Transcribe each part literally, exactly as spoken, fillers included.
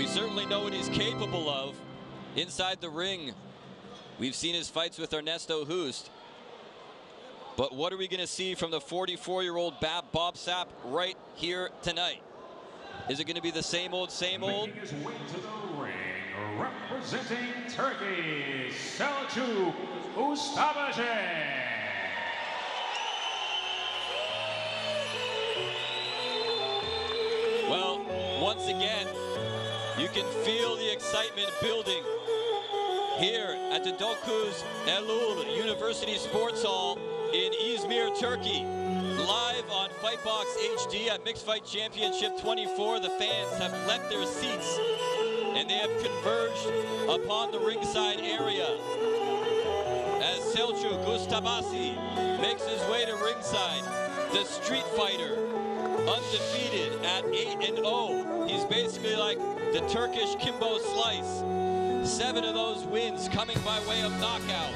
We certainly know what he's capable of inside the ring. We've seen his fights with Ernesto Hoost. But what are we going to see from the forty-four-year-old Bob Sapp right here tonight? Is it going to be the same old, same old? Making his way to the ring, representing Turkey, Selçuk Ustabaşı. Well, once again, you can feel the excitement building here at the Dokuz Eylül University Sports Hall in İzmir, Turkey. Live on Fightbox H D at Mixed Fight Championship twenty-four, the fans have left their seats and they have converged upon the ringside area as Selçuk Ustabaşı makes his way to ringside, the street fighter. Undefeated at eight and oh. He's basically like the Turkish Kimbo Slice. Seven of those wins coming by way of knockout.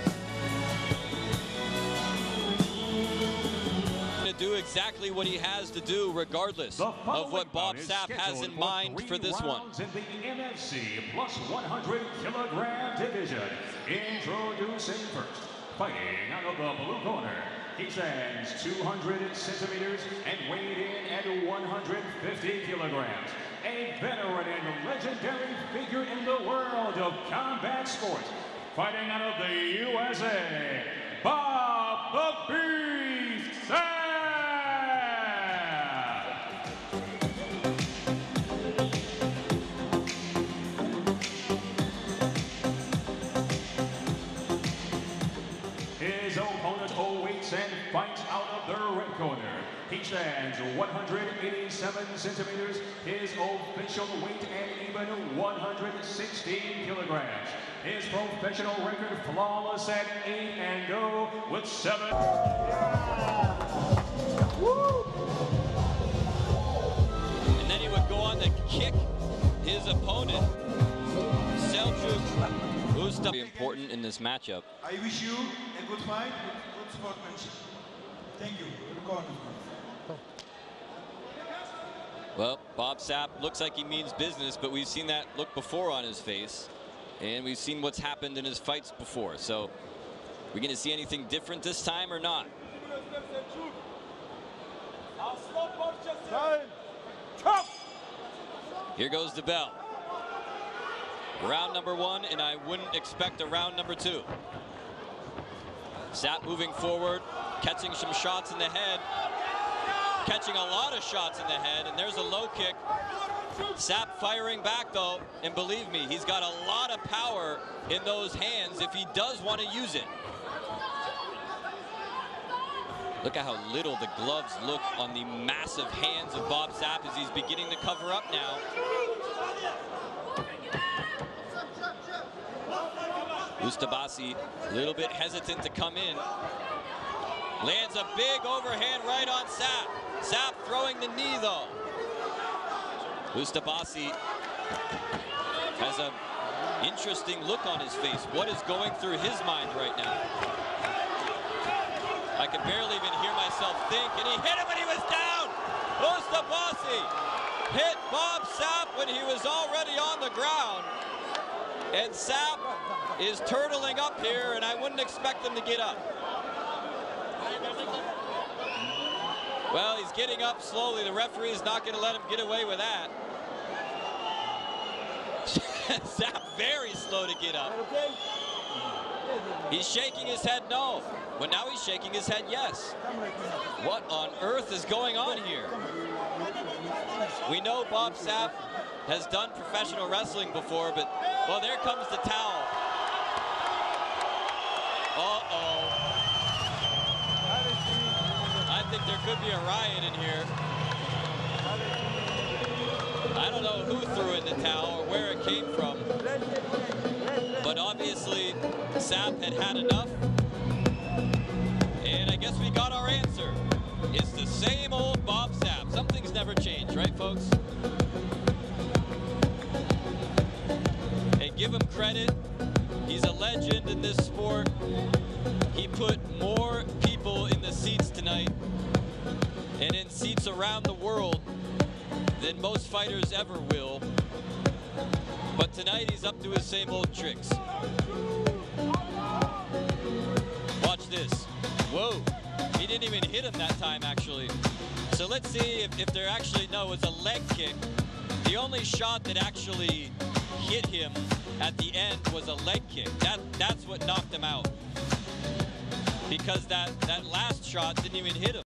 He's going to do exactly what he has to do regardless of what Bob Sapp has in mind for this one. In the N F C plus one hundred kilogram division. Introducing first, fighting out of the blue corner. He stands two hundred centimeters and weighed in at one hundred fifty kilograms. A veteran and legendary figure in the world of combat sports. Fighting out of the U S A, Bob the Beast Sapp. His opponent awaits and fights out of the red corner. He stands one hundred eighty-seven centimeters, his official weight, and even one hundred sixteen kilograms. His professional record flawless at eight and oh with seven. And then he would go on to kick his opponent, Selçuk Ustabaşı. Important in this matchup. I wish you a good fight with good sportsmanship. Thank you. Well, Bob Sapp looks like he means business, but we've seen that look before on his face, and we've seen what's happened in his fights before. So, we're going to see anything different this time or not? Here goes the bell. Round number one, and I wouldn't expect a round number two. Sapp moving forward, catching some shots in the head, catching a lot of shots in the head, and there's a low kick. Sapp firing back though, and believe me, he's got a lot of power in those hands if he does want to use it. Look at how little the gloves look on the massive hands of Bob Sapp as he's beginning to cover up now. Ustabaşı, a little bit hesitant to come in. Lands a big overhand right on Sapp. Sapp throwing the knee though. Ustabaşı has an interesting look on his face. What is going through his mind right now? I can barely even hear myself think, and he hit him when he was down. Ustabaşı hit Bob Sapp when he was already on the ground. And Sapp is turtling up here, and I wouldn't expect him to get up. Well, he's getting up slowly. The referee is not going to let him get away with that. Sapp very slow to get up. He's shaking his head no. Well, now he's shaking his head yes. What on earth is going on here? We know Bob Sapp has done professional wrestling before, but, well, there comes the towel. Uh-oh. I think there could be a riot in here. I don't know who threw in the towel or where it came from, but obviously Sapp had had enough. And I guess we got our answer. It's the same old Bob Sapp. Something's never changed, right, folks? Give him credit, he's a legend in this sport. He put more people in the seats tonight and in seats around the world than most fighters ever will. tonight he's up to his same old tricks. Watch this. Whoa. He didn't even hit him that time, actually. So let's see if, if they're actually, no, it's a leg kick. The only shot that actually hit him at the end was a leg kick. That, that's what knocked him out. Because that, that last shot didn't even hit him.